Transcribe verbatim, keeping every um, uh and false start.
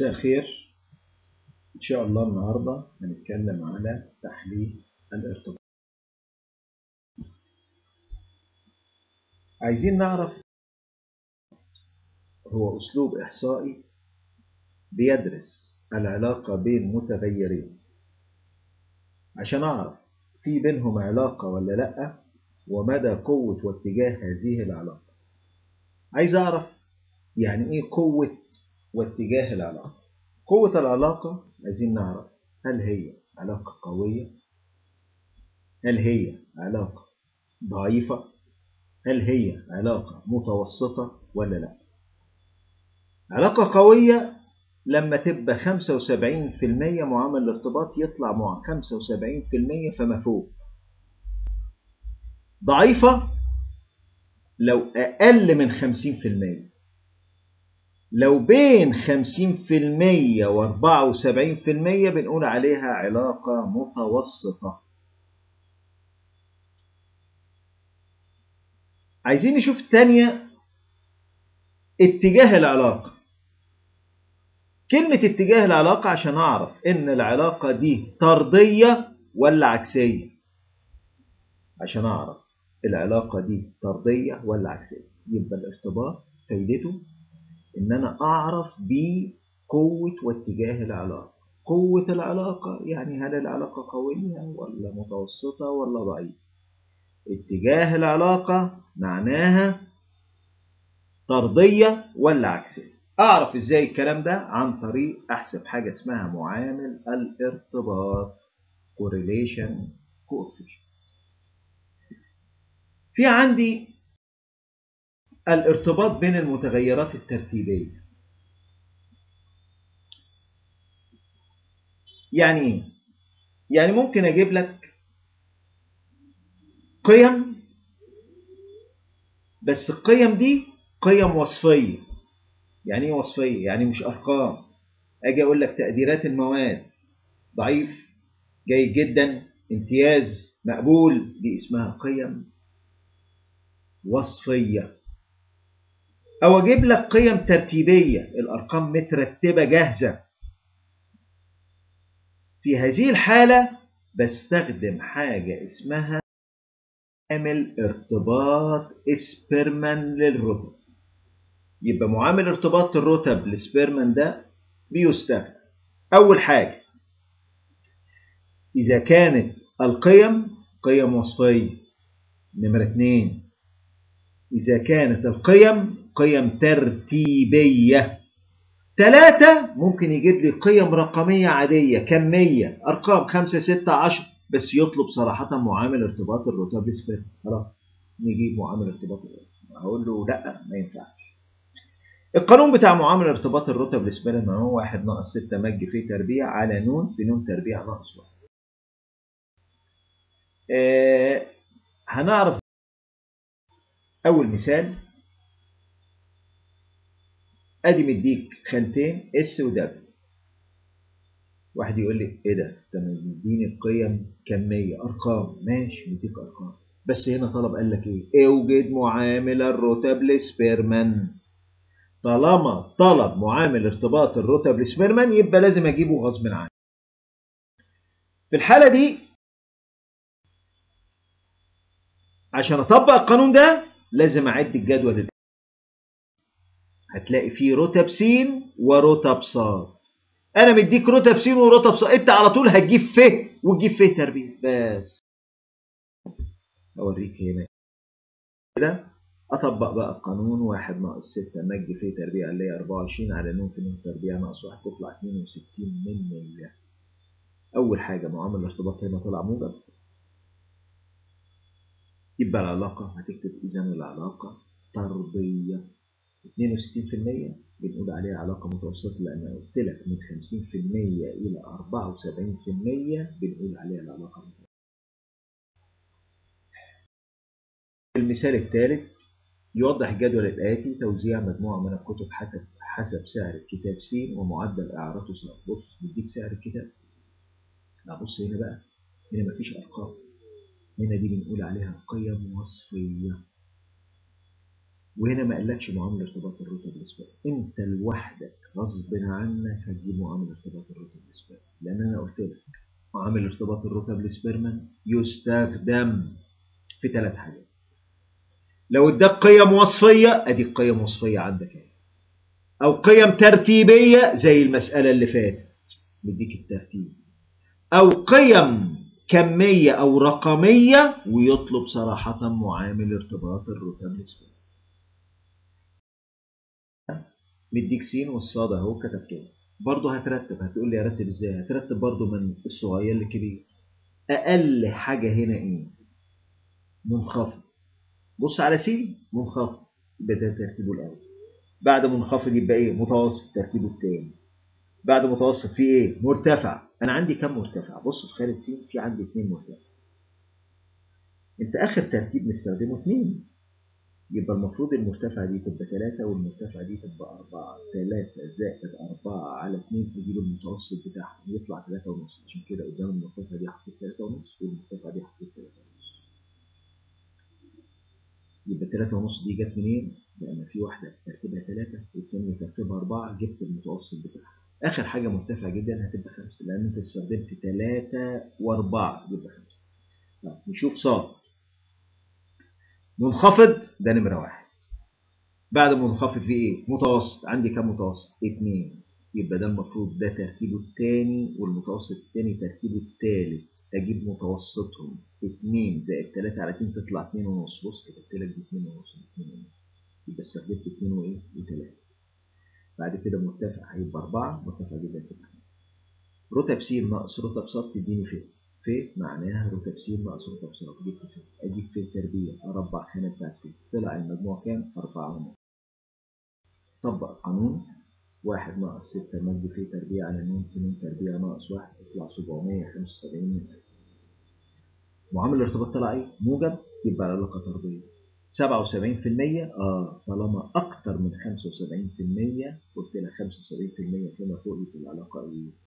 مساء الخير. إن شاء الله النهاردة هنتكلم على تحليل الارتباط. عايزين نعرف هو أسلوب إحصائي بيدرس العلاقة بين متغيرين عشان أعرف في بينهم علاقة ولا لأ، ومدى قوة واتجاه هذه العلاقة. عايز أعرف يعني إيه قوة واتجاه العلاقة. قوة العلاقة عايزين نعرف هل هي علاقة قوية، هل هي علاقة ضعيفة، هل هي علاقة متوسطة ولا لا. علاقة قوية لما تبقى خمسة وسبعين في المية معامل الارتباط يطلع مع خمسة وسبعين في المية فما فوق. ضعيفة لو أقل من خمسين في المية، لو بين خمسين في المية وأربعة وسبعين في المية بنقول عليها علاقة متوسطة. عايزين نشوف تانية اتجاه العلاقة. كلمة اتجاه العلاقة عشان أعرف إن العلاقة دي طردية ولا عكسية. عشان أعرف العلاقة دي طردية ولا عكسية يبقى الارتباط فايدته إن أنا أعرف بقوة واتجاه العلاقة. قوة العلاقة يعني هل العلاقة قوية ولا متوسطة ولا ضعيفة. اتجاه العلاقة معناها طردية ولا عكسية. أعرف إزاي الكلام ده؟ عن طريق أحسب حاجة اسمها معامل الارتباط correlation coefficient. في عندي الارتباط بين المتغيرات الترتيبية. يعني ايه؟ يعني ممكن اجيب لك قيم، بس القيم دي قيم وصفية. يعني ايه وصفية؟ يعني مش ارقام. اجي اقول لك تقديرات المواد ضعيف، جيد جدا، امتياز، مقبول، دي اسمها قيم وصفية. أو أجيب لك قيم ترتيبية، الأرقام مترتبة جاهزة. في هذه الحالة بستخدم حاجة اسمها معامل ارتباط سبيرمان للرتب. يبقى معامل ارتباط الرتب للسبيرمان ده بيستخدم أول حاجة إذا كانت القيم قيم وصفية، نمرة اتنين. إذا كانت القيم قيم ترتيبية، ثلاثة ممكن يجيب لي قيم رقمية عادية كمية، أرقام خمسة ستة عشر، بس يطلب صراحة معامل ارتباط الرتب سبيرمان. خلاص نجيب معامل ارتباط الرتب، هقول له لأ ما ينفعش. القانون بتاع معامل ارتباط الرتب سبيرمان هو واحد ناقص ستة مج في تربيع على نون في نون تربيع ناقص واحد. آه هنعرف أول مثال. ادي مديك خانتين اس ودبليو. واحد يقول لي ايه ده؟ طب مديني القيم كميه ارقام، ماشي مديك ارقام، بس هنا طلب قال لك ايه؟ اوجد معامل الرتب لسبيرمان. طالما طلب معامل ارتباط الرتب لسبيرمان يبقى لازم اجيبه غصب عني. في الحاله دي عشان اطبق القانون ده لازم اعد الجدول. هتلاقي فيه رتب س ورتب ص. انا مديك رتب س ورتب ص، انت على طول هتجيب ف وتجيب ف تربيع. بس اوريك هنا كده اطبق بقى القانون واحد ناقص ستة مج ف تربيع اللي هي أربعة وعشرين على ن في ن تربيع ناقص واحد تطلع اتنين وستين من مية. اول حاجه معامل الارتباط هنا طلع موجب، يبقى العلاقه هتكتب اذا العلاقه طرديه. اتنين وستين في المية بنقول عليها علاقة متوسطة، لأن أنا قلت لك من خمسين في المية إلى أربعة وسبعين في المية بنقول عليها العلاقة متوسطة. المثال الثالث يوضح الجدول الآتي توزيع مجموعة من الكتب حسب حسب سعر الكتاب س ومعدل إعارته س. بص بديك سعر الكتاب. لا بص هنا بقى، هنا مفيش أرقام، هنا دي بنقول عليها قيم وصفية. وهنا ما قالكش معامل ارتباط الرتب الاسبقي، انت لوحدك غصب عنك هتجيب معامل ارتباط الرتب الاسبقي، لان انا قلت لك معامل ارتباط الرتب الاسبرمن يستخدم في ثلاث حاجات. لو اداك قيم وصفيه ادي قيم وصفيه عندك اهي، او قيم ترتيبيه زي المساله اللي فاتت مديك الترتيب، او قيم كميه او رقميه ويطلب صراحه معامل ارتباط الرتب الاسبرمن. مديك س والصاد اهو كتبتهم، برضه هترتب. هتقول لي ارتب ازاي؟ هترتب برضه من الصغير للكبير. اقل حاجه هنا ايه؟ منخفض. بص على س منخفض، يبقى ده ترتيبه الاول. بعد منخفض يبقى ايه؟ متوسط، ترتيبه الثاني. بعد متوسط في ايه؟ مرتفع. انا عندي كم مرتفع؟ بص في خانه س في عندي اثنين مرتفع. انت اخر ترتيب نستخدمه اثنين، يبقى المفروض المرتفعة دي تبقى ثلاثة والمرتفعة دي تبقى أربعة، ثلاثة زائد أربعة على اثنين تجيب المتوسط بتاعهم يطلع ثلاثة ونص، عشان كده قدام المرتفعة دي حطيت ثلاثة ونص والمرتفعة دي حطيت ثلاثة ونص. يبقى ثلاثة ونص دي جت منين؟ لأن في واحدة ترتيبها ثلاثة والثانية ترتيبها أربعة، جبت المتوسط بتاعها. آخر حاجة مرتفعة جدا هتبقى خمسة، لأن أنت استخدمت ثلاثة وأربعة يبقى خمسة. طيب نشوف صاد. منخفض ده نمرة واحد. بعد منخفض في ايه؟ متوسط. عندي كام متوسط؟ اتنين. يبقى ده المفروض ده ترتيبه التاني والمتوسط التاني ترتيبه التالت. اجيب متوسطهم. اتنين زائد تلاتة على اتنين تطلع اتنين ونص. بص كتبت لك دي اتنين ونص واتنين ونص. يبقى استخدمت اتنين وايه؟ وتلاتة. بعد كده مرتفع هيبقى أربعة، مرتفع جدا كده. رتب س ناقص رتب ص تديني فين؟ في معناها رتب س ناقص رتب ص، جبت في اجيب في التربيع اربع خانه بتاعت في، طلع المجموع كام؟ أربعة ونص. طبق القانون واحد ناقص ستة مد في تربيع على اتنين، اتنين تربيع ناقص واحد يطلع سبعمية وخمسة وسبعين. معامل الارتباط طلع ايه؟ موجب، يبقى العلاقه طرديه. سبعة وسبعين في المية اه طالما اكتر من خمسة وسبعين في المية، قلت لك خمسة وسبعين في المية فيما فوق العلاقه ايه؟